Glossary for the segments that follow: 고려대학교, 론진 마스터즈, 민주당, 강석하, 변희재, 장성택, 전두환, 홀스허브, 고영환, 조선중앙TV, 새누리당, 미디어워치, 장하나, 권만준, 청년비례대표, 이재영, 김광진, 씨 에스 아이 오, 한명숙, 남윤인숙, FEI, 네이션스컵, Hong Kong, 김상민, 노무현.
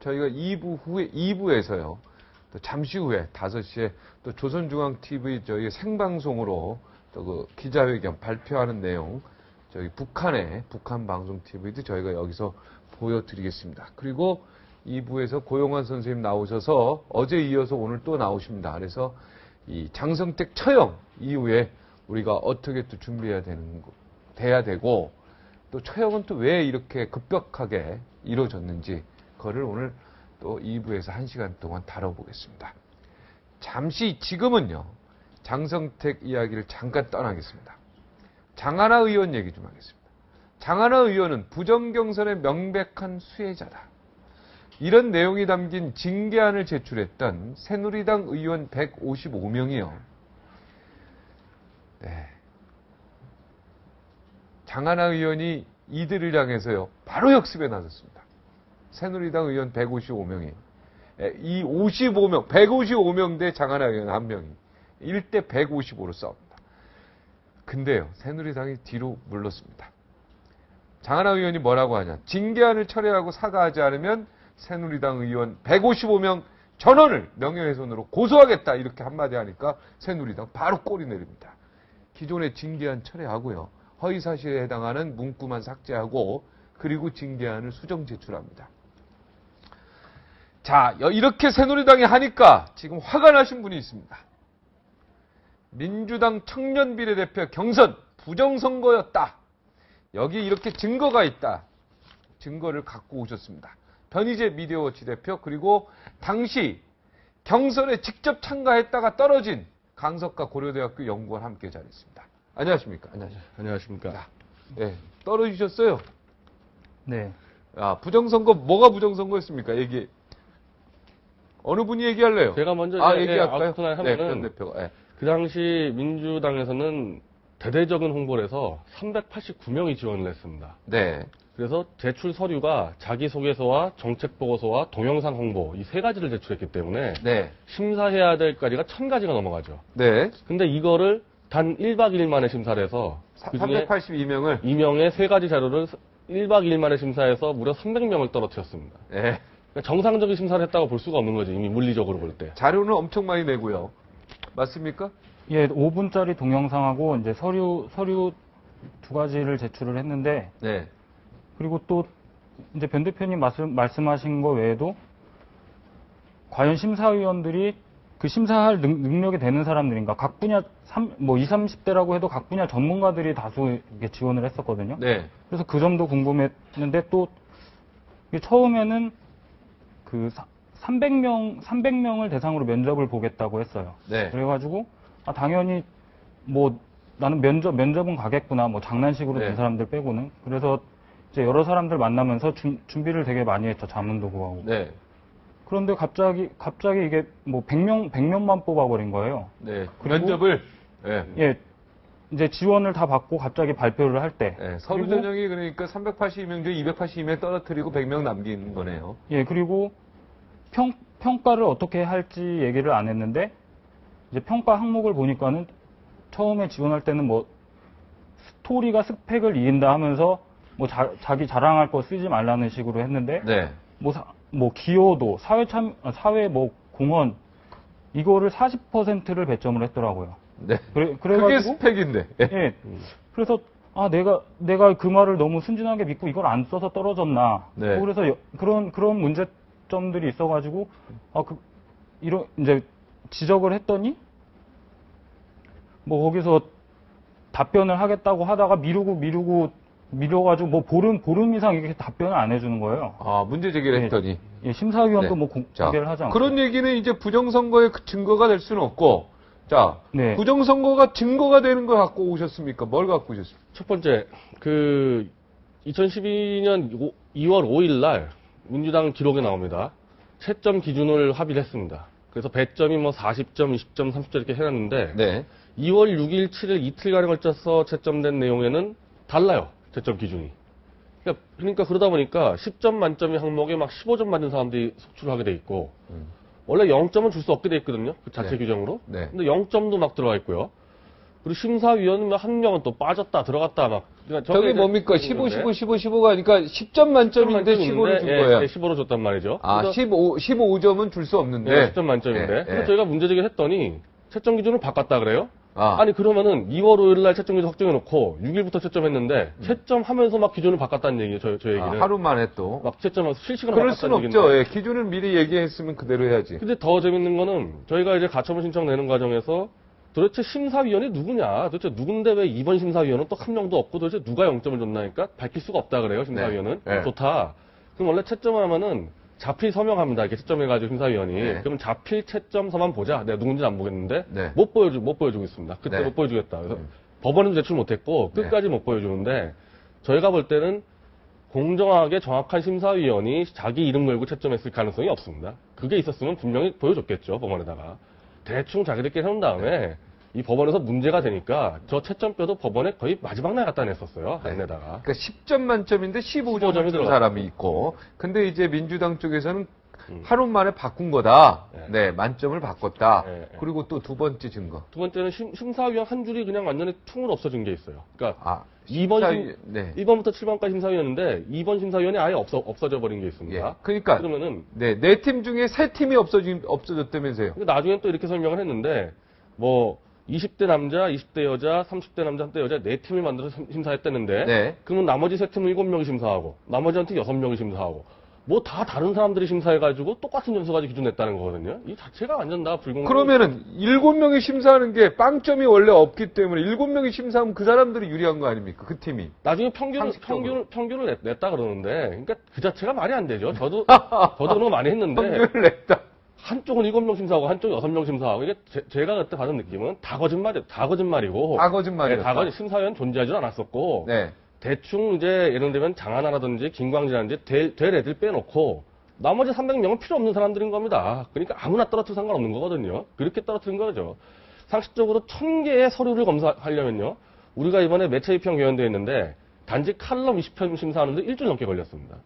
저희가 2부 후에, 2부에서요. 또 잠시 후에 5시에 또 조선중앙TV 저희 생방송으로 또 그 기자회견 발표하는 내용 저희 북한의 북한방송TV도 저희가 여기서 보여드리겠습니다. 그리고 2부에서 고영환 선생님 나오셔서 어제 이어서 오늘 또 나오십니다. 그래서 이 장성택 처형 이후에 우리가 어떻게 또 준비해야 되는 거, 돼야 되고 또 처형은 또 왜 이렇게 급격하게 이루어졌는지 그거를 오늘 또 2부에서 1시간 동안 다뤄보겠습니다. 잠시 지금은요. 장성택 이야기를 잠깐 떠나겠습니다. 장하나 의원 얘기 좀 하겠습니다. 장하나 의원은 부정경선의 명백한 수혜자다. 이런 내용이 담긴 징계안을 제출했던 새누리당 의원 155명이요. 네. 장하나 의원이 이들을 향해서요. 바로 역습에 나섰습니다. 새누리당 의원 155명이. 이 55명, 155명 대 장하나 의원 1명이. 1대 155로 싸웁니다. 근데요. 새누리당이 뒤로 물렀습니다. 장하나 의원이 뭐라고 하냐. 징계안을 철회하고 사과하지 않으면 새누리당 의원 155명 전원을 명예훼손으로 고소하겠다 이렇게 한마디 하니까 새누리당 바로 꼬리 내립니다. 기존의 징계안 철회하고요. 허위사실에 해당하는 문구만 삭제하고 그리고 징계안을 수정 제출합니다. 자, 이렇게 새누리당이 하니까 지금 화가 나신 분이 있습니다. 민주당 청년 비례대표 경선 부정선거였다. 여기 이렇게 증거가 있다. 증거를 갖고 오셨습니다. 변희재 미디어워치 대표 그리고 당시 경선에 직접 참가했다가 떨어진 강석하 고려대학교 연구원 함께 자리했습니다. 안녕하십니까? 안녕하십니까? 자, 네, 떨어지셨어요? 네. 아, 부정선거 뭐가 부정선거였습니까? 얘기 어느 분이 얘기할래요? 제가 먼저 얘기할까요? 네, 변 대표가. 네. 그 당시 민주당에서는 대대적인 홍보를 해서 389명이 지원을 했습니다. 네. 그래서 제출 서류가 자기소개서와 정책보고서와 동영상 홍보 이 세 가지를 제출했기 때문에 네. 심사해야 될까지가 1000가지가 넘어가죠. 네. 근데 이거를 단 1박 2일 만에 심사를 해서 382명을 2명의 세 가지 자료를 1박 2일 만에 심사해서 무려 300명을 떨어뜨렸습니다. 네. 정상적인 심사를 했다고 볼 수가 없는 거죠. 이미 물리적으로 볼 때. 자료는 엄청 많이 내고요. 맞습니까? 예, 5분짜리 동영상하고 이제 서류 두 가지를 제출을 했는데 네. 그리고 또 이제 변 대표님 말씀하신 거 외에도 과연 심사위원들이 그 심사할 능력이 되는 사람들인가? 각 분야 20~30대라고 해도 각 분야 전문가들이 다수 지원을 했었거든요. 네. 그래서 그 점도 궁금했는데 또 처음에는 그 300명을 대상으로 면접을 보겠다고 했어요. 네. 그래가지고 아, 당연히 뭐 나는 면접은 가겠구나. 뭐 장난식으로 된 네. 사람들 빼고는. 그래서 이제 여러 사람들 만나면서 준비를 되게 많이 했죠. 자문도 구하고. 네. 그런데 갑자기 이게 뭐 100명만 뽑아버린 거예요. 네. 면접을 네. 예. 이제 지원을 다 받고 갑자기 발표를 할 때. 네. 서류 전형이 그러니까 382명 중에 282명 떨어뜨리고 100명 남긴 거네요. 예. 그리고 평가를 어떻게 할지 얘기를 안 했는데 이제 평가 항목을 보니까는 처음에 지원할 때는 뭐 스토리가 스펙을 이긴다 하면서 뭐 자기 자랑할 거 쓰지 말라는 식으로 했는데 네. 뭐 기여도, 사회 뭐 공헌 이거를 40%를 배점을 했더라고요. 네. 그게 스펙인데. 예. 네. 그래서 아 내가 그 말을 너무 순진하게 믿고 이걸 안 써서 떨어졌나. 네. 그래서 그런 문제점들이 있어가지고 아 이런 이제 지적을 했더니 뭐 거기서 답변을 하겠다고 하다가 미뤄가지고 뭐 보름 이상 이렇게 답변을 안 해주는 거예요. 아 문제 제기를 했더니 예, 심사위원도 네. 뭐 공개를 하지 않고 그런 얘기는 이제 부정선거의 증거가 될 수는 없고 자 네. 부정선거가 증거가 되는 걸 갖고 오셨습니까? 뭘 갖고 오셨습니까? 첫 번째 그 2012년 2월 5일 날 민주당 기록에 나옵니다. 채점 기준을 합의를 했습니다. 그래서 배점이 뭐 40점, 20점, 30점 이렇게 해놨는데 네. 2월 6일, 7일 이틀간에 걸쳐서 채점된 내용에는 달라요. 채점 기준이. 그러니까 그러다 보니까 10점 만점의 항목에 막 15점 맞은 사람들이 속출을 하게 돼 있고 원래 0점은 줄 수 없게 돼 있거든요. 그 자체 네. 규정으로. 네. 근데 0점도 막 들어가 있고요. 그리고 심사위원 한 명은 또 빠졌다 들어갔다 막. 그러니까 저게 뭡니까? 15 15 15 15가 그러니까 10점 만점인데 15를 준 거예요. 15로 줬단 말이죠. 아, 15점은 줄 수 없는데. 네, 10점 만점인데. 그래서 저희가 문제제기 했더니 채점 기준을 바꿨다 그래요. 아니 그러면은 2월 5일 날 채점 기준 확정해놓고 6일부터 채점했는데 채점하면서 막 기준을 바꿨다는 얘기예요. 저 얘기는. 아, 하루 만에 또 막 채점하면서 실시간으로 바꿨다는 얘기는. 그럴 순 없죠. 예, 기준을 미리 얘기했으면 그대로 해야지. 근데 더 재밌는 거는 저희가 이제 가처분 신청 내는 과정에서 도대체 심사위원이 누구냐, 도대체 누군데 왜 이번 심사위원은 또 한 명도 없고 도대체 누가 0점을 줬나니까 밝힐 수가 없다 그래요. 심사위원은. 네. 좋다. 그럼 원래 채점하면은 자필 서명합니다. 이렇게 채점해가지고 심사위원이. 네. 그럼 자필 채점서만 보자. 내가 누군지는 안 보겠는데 네. 못 보여주고 있습니다. 그때 네. 못 보여주겠다. 그래서 네. 법원에도 제출 못했고 끝까지 네. 못 보여주는데 저희가 볼 때는 공정하게 정확한 심사위원이 자기 이름 걸고 채점했을 가능성이 없습니다. 그게 있었으면 분명히 보여줬겠죠. 법원에다가. 대충 자기들끼리 해놓은 다음에 네. 이 법원에서 문제가 되니까 저 채점표도 법원에 거의 마지막 날 갖다 냈었어요. 네. 안에다가. 그러니까 10점 만점인데 15점이 들어간 사람이 있고. 근데 이제 민주당 쪽에서는 하루 만에 바꾼 거다. 네, 네 만점을 바꿨다. 네. 그리고 또 두 번째 증거. 두 번째는 심사위원 한 줄이 그냥 완전히 퉁으로 없어진 게 있어요. 그러니까 2번부터 7번까지 심사위원인데 2번 심사위원이 아예 없어져 버린 게 있습니다. 예, 그러니까 그러면은 네 팀 중에 3팀이 없어졌다면서요. 나중에 또 이렇게 설명을 했는데 뭐 20대 남자, 20대 여자, 30대 남자, 30대 여자 4팀을 만들어서 심사했다는데 네. 그러면 나머지 3팀은 7명이 심사하고 나머지 한 팀 6명이 심사하고 뭐 다 다른 사람들이 심사해가지고 똑같은 점수 가지고 기준 냈다는 거거든요. 이 자체가 완전 다 불공정. 그러면은 7명이 심사하는 게 빵점이 원래 없기 때문에 7명이 심사하면 그 사람들이 유리한 거 아닙니까? 그 팀이. 나중에 평균을 냈다 그러는데 그러니까 그 자체가 말이 안 되죠. 저도 그런 거 많이 했는데. 평균을 냈다. 한쪽은 7명 심사하고 한쪽은 6명 심사하고 이게 제가 그때 받은 느낌은 다 거짓말이고. 다 거짓말이었다. 네, 심사위원 존재하지 않았었고. 네. 대충 이제 예를 들면 장하나라든지 김광진이라든지 될 애들 빼놓고 나머지 300명은 필요 없는 사람들인 겁니다. 그러니까 아무나 떨어뜨려 상관없는 거거든요. 그렇게 떨어뜨린 거죠. 상식적으로 1000개의 서류를 검사하려면요. 우리가 이번에 매체 입형 개원되어 있는데 단지 칼럼 20편 심사하는데 일주일 넘게 걸렸습니다.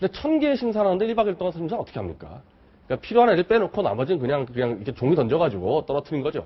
근데 1000개의 심사하는데 1박 2일 동안 심사 어떻게 합니까? 그러니까 필요한 애들 빼놓고 나머지는 그냥 이렇게 종이 던져가지고 떨어뜨린 거죠.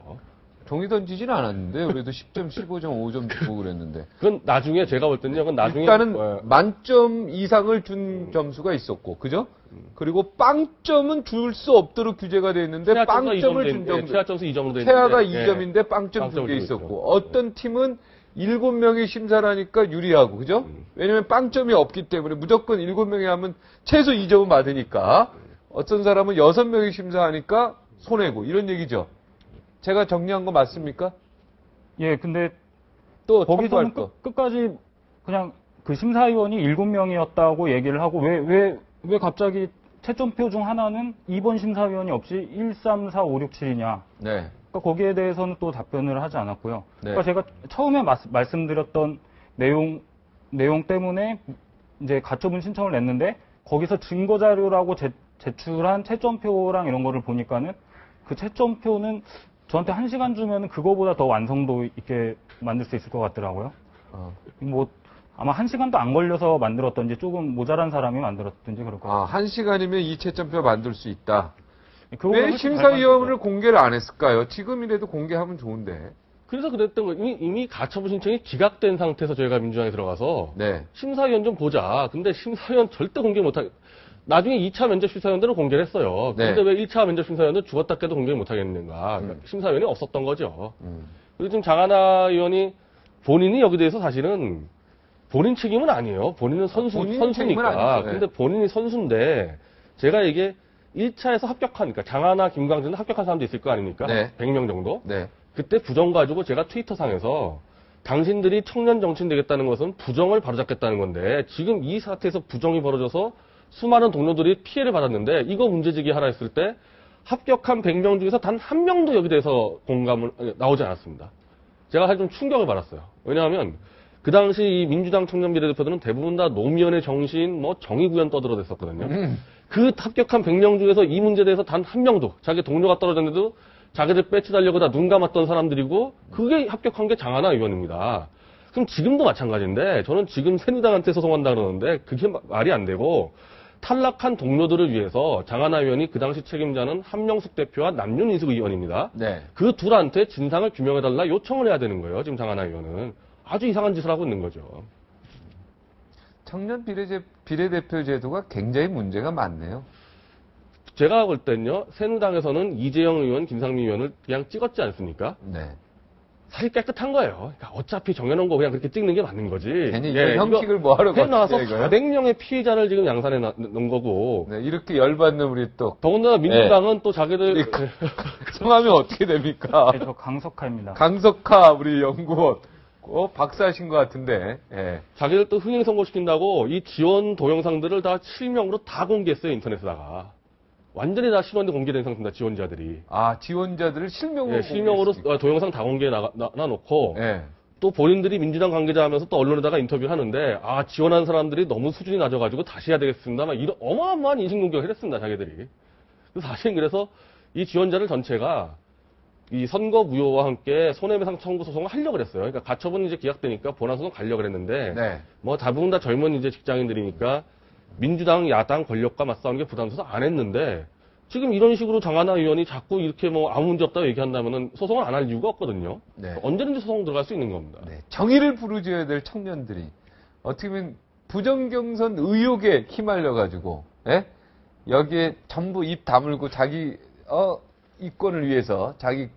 종이 던지진 않았는데 그래도 10점, 15점, 5점 주고 그랬는데. 그건 나중에 제가 볼 때는요. 일단은 만점 이상을 준 점수가 있었고, 그죠? 그리고 빵점은 줄 수 없도록 규제가 돼 있는데 빵점을 준 점수. 최하 점수 2점으로 돼 있는데. 최하가 2점인데 예. 빵점 두 개 있었고. 있죠. 어떤 팀은 7명이 심사를 하니까 유리하고, 그죠? 왜냐면 빵점이 없기 때문에 무조건 7명이 하면 최소 2점은 받으니까. 어떤 사람은 6명이 심사하니까 손해고 이런 얘기죠. 제가 정리한 거 맞습니까? 예, 근데 또 거기서는 끝까지 그냥 그 심사위원이 7명이었다고 얘기를 하고 왜 갑자기 채점표 중 하나는 2번 심사위원이 없이 1, 3, 4, 5, 6, 7이냐. 네. 그러니까 거기에 대해서는 또 답변을 하지 않았고요. 네. 그러니까 제가 처음에 말씀드렸던 내용 때문에 이제 가처분 신청을 냈는데 거기서 증거자료라고 제출한 채점표랑 이런 거를 보니까는 그 채점표는 저한테 1시간 주면 그거보다 더 완성도 있게 만들 수 있을 것 같더라고요. 뭐 아마 1시간도 안 걸려서 만들었던지 조금 모자란 사람이 만들었던지 그럴 것 같아요. 1시간이면 이 채점표 만들 수 있다. 왜 심사위원을 공개를 안 했을까요? 지금이라도 공개하면 좋은데. 그래서 그랬던 거 이미 가처분 신청이 기각된 상태에서 저희가 민주당에 들어가서 네. 심사위원 좀 보자. 근데 심사위원 절대 공개 못하게. 나중에 2차 면접 심사위원들은 공개를 했어요. 그런데 네. 왜 1차 면접 심사위원들은 죽었다 깨도 공개를 못하겠는가. 그러니까 심사위원이 없었던 거죠. 그리고 지금 장하나 의원이 본인이 여기 대해서 사실은 본인 책임은 아니에요. 본인은 선수니까. 근데 본인이 선수인데 제가 이게 1차에서 합격하니까 장하나, 김광진은 합격한 사람도 있을 거 아닙니까? 네. 100명 정도? 네. 그때 부정 가지고 제가 트위터상에서 당신들이 청년 정치인 되겠다는 것은 부정을 바로잡겠다는 건데 지금 이 사태에서 부정이 벌어져서 수많은 동료들이 피해를 받았는데 이거 문제제기 하라 했을 때 합격한 100명 중에서 단 한 명도 여기 대해서 나오지 않았습니다. 제가 사실 좀 충격을 받았어요. 왜냐하면 그 당시 이 민주당 청년 비례대표들은 대부분 다 노무현의 정신, 뭐 정의구현 떠들어댔었거든요. 그 합격한 100명 중에서 이 문제에 대해서 단 한 명도 자기 동료가 떨어졌는데도 자기들 빼치달려고 다 눈 감았던 사람들이고 그게 합격한 게 장하나 의원입니다. 그럼 지금도 마찬가지인데 저는 지금 새누리당한테 소송한다 그러는데 그게 말이 안 되고 탈락한 동료들을 위해서 장하나 의원이 그 당시 책임자는 한명숙 대표와 남윤인숙 의원입니다. 네. 그 둘한테 진상을 규명해달라 요청을 해야 되는 거예요. 지금 장하나 의원은. 아주 이상한 짓을 하고 있는 거죠. 청년 비례대표 제도가 굉장히 문제가 많네요. 제가 볼 땐요. 새누리당에서는 이재영 의원, 김상민 의원을 그냥 찍었지 않습니까? 네. 사실 깨끗한 거예요. 그러니까 어차피 정해놓은 거 그냥 그렇게 찍는 게 맞는 거지. 괜히 예, 형식을 뭐하러 해놔서 400명의 피해자를 지금 양산해 놓은 거고. 네, 이렇게 열받는 우리 또. 더군다나 민주당은 네. 또 자기들. 성함이 어떻게 됩니까? 네, 저 강석하입니다. 강석하 우리 연구원. 박사하신 것 같은데. 예. 자기들 또 흥행 선고시킨다고 이 지원 동영상들을 다 실명으로 다 공개했어요. 인터넷에다가. 완전히 다 신원에 공개된 상태입니다. 지원자들이. 아, 지원자들을 실명으로? 예, 실명으로 동영상 다 공개해놔놓고 예. 또 본인들이 민주당 관계자 하면서 또 언론에다가 인터뷰하는데 아, 지원한 사람들이 너무 수준이 낮아가지고 다시 해야 되겠습니다. 막 이런 어마어마한 인신공격을 했습니다. 자기들이. 사실은 그래서 이 지원자들 전체가 이 선거 무효와 함께 손해배상 청구 소송을 하려고 그랬어요. 그러니까 가처분 이제 기각되니까 본안 소송 가려고 그랬는데 네. 뭐 대부분 다 젊은 이제 직장인들이니까 민주당 야당 권력과 맞싸우는 게 부담스러워서 안 했는데 지금 이런 식으로 장하나 의원이 자꾸 이렇게 뭐 아무 문제 없다고 얘기한다면은 소송을 안 할 이유가 없거든요. 네. 언제든지 소송 들어갈 수 있는 겁니다. 네. 정의를 부르짖어야 될 청년들이 어떻게 보면 부정경선 의혹에 휘말려 가지고 예? 여기에 전부 입 다물고 자기 이권을 위해서 자기가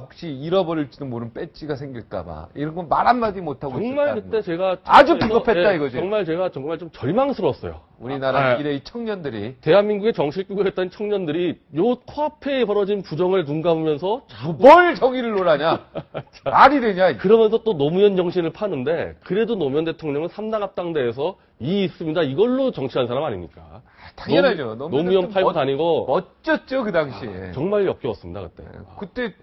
혹시 잃어버릴지도 모르는 배지가 생길까봐 이런 건 말 한마디 못하고 정말 그때 거. 제가 아주 비겁했다 이거죠. 정말 좀 절망스러웠어요. 우리나라 미래의 청년들이 대한민국의 정치를 꾸고 했던 청년들이 요 코앞에 벌어진 부정을 눈 감으면서 뭘 정의를 논하냐 말이 되냐 그러면서 또 노무현 정신을 파는데 그래도 노무현 대통령은 3당 합당대에서 이 있습니다. 이걸로 정치한 사람 아닙니까? 당연하죠. 노무현 팔고 다니고 멋졌죠. 그 당시에. 정말 역겨웠습니다. 그때. 그때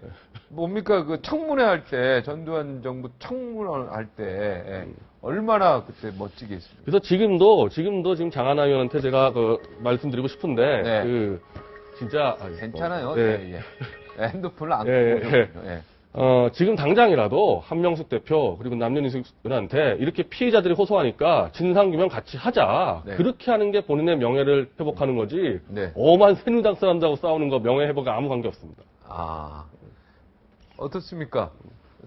뭡니까? 그 청문회 할 때 전두환 정부 청문회 할 때 얼마나 그때 멋지게 했습니다. 그래서 지금도 지금 장하나 의원한테 제가 그 말씀드리고 싶은데 네. 그 진짜 괜찮아요. 네. 예. 핸드폰을 안 끄고 예. 지금 당장이라도 한명숙 대표 그리고 남윤인숙 의원한테 이렇게 피해자들이 호소하니까 진상규명 같이 하자. 네. 그렇게 하는 게 본인의 명예를 회복하는 거지. 네. 엄한 새누리당 사람들하고 싸우는 거 명예 회복에 아무 관계 없습니다. 아 어떻습니까?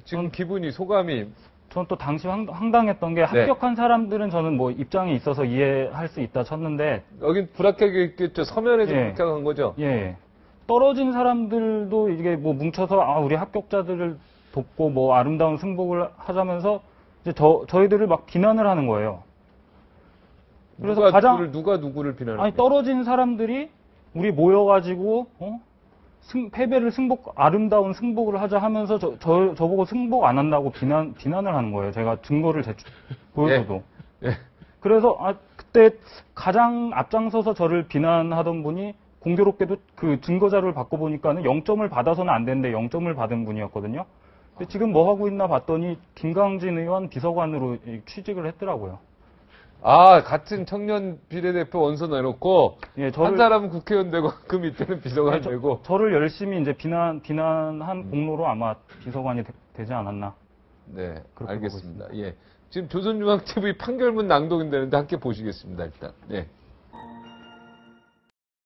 지금 기분이 소감이 저는 또 당시 황당했던 게 합격한 네. 사람들은 저는 뭐 입장이 있어서 이해할 수 있다 쳤는데 여긴 불합격이 있겠죠. 서면에서 예. 불합격한 거죠. 예. 떨어진 사람들도 이게 뭐 뭉쳐서 아 우리 합격자들을 돕고 뭐 아름다운 승복을 하자면서 이제 저희들을 막 비난을 하는 거예요. 그래서 누가 누구를 비난해? 아니 떨어진 사람들이 우리 모여가지고 패배를 아름다운 승복을 하자 하면서 저보고 승복 안 한다고 비난을 하는 거예요. 제가 증거를 보여줘도. 예. 예. 그래서 아 그때 가장 앞장서서 저를 비난하던 분이. 공교롭게도 그 증거자료를 바꿔보니까는 0점을 받아서는 안 되는데 0점을 받은 분이었거든요. 근데 지금 뭐 하고 있나 봤더니 김광진 의원 비서관으로 취직을 했더라고요. 아, 같은 청년 비례대표 원서 내놓고 예, 한 사람은 국회의원 되고 그 밑에는 비서관 되고 저를 열심히 이제 비난한 공로로 아마 비서관이 되지 않았나. 네, 알겠습니다. 예, 지금 조선중앙TV 판결문 낭독인데 함께 보시겠습니다. 일단. 예.